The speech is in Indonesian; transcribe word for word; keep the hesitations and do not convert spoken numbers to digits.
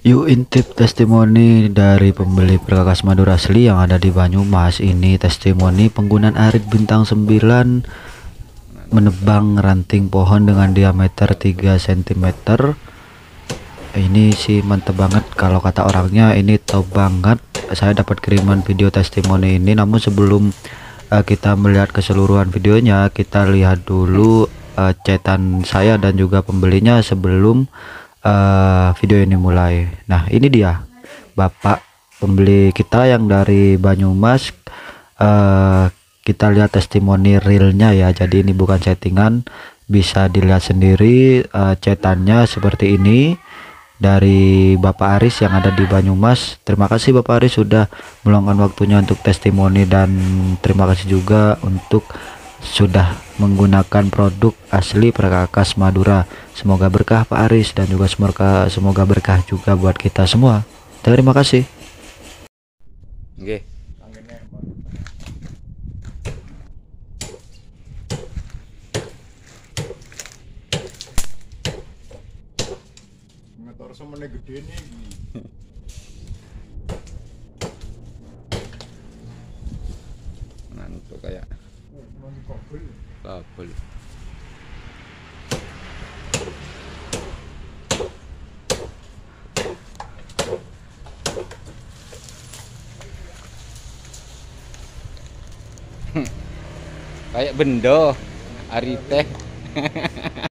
Yuk intip testimoni dari pembeli Perkakas Madura Asli yang ada di Banyumas. Ini testimoni penggunaan arit bintang sembilan menebang ranting pohon dengan diameter tiga sentimeter. Ini sih mantep banget kalau kata orangnya, ini top banget. Saya dapat kiriman video testimoni ini, namun sebelum uh, kita melihat keseluruhan videonya, kita lihat dulu uh, chatan saya dan juga pembelinya sebelum Uh, video ini mulai. Nah, ini dia bapak pembeli kita yang dari Banyumas. Uh, kita lihat testimoni realnya ya, jadi ini bukan settingan, bisa dilihat sendiri uh, chatannya seperti ini dari Bapak Aris yang ada di Banyumas. Terima kasih Bapak Aris sudah meluangkan waktunya untuk testimoni, dan terima kasih juga untuk sudah menggunakan produk asli Perkakas Madura. Semoga berkah Pak Aris, dan juga semoga semoga berkah juga buat kita semua. Terima kasih. Oke. Motor semene gede nih. Nanti kayak kabel. Kayak benda ari teh.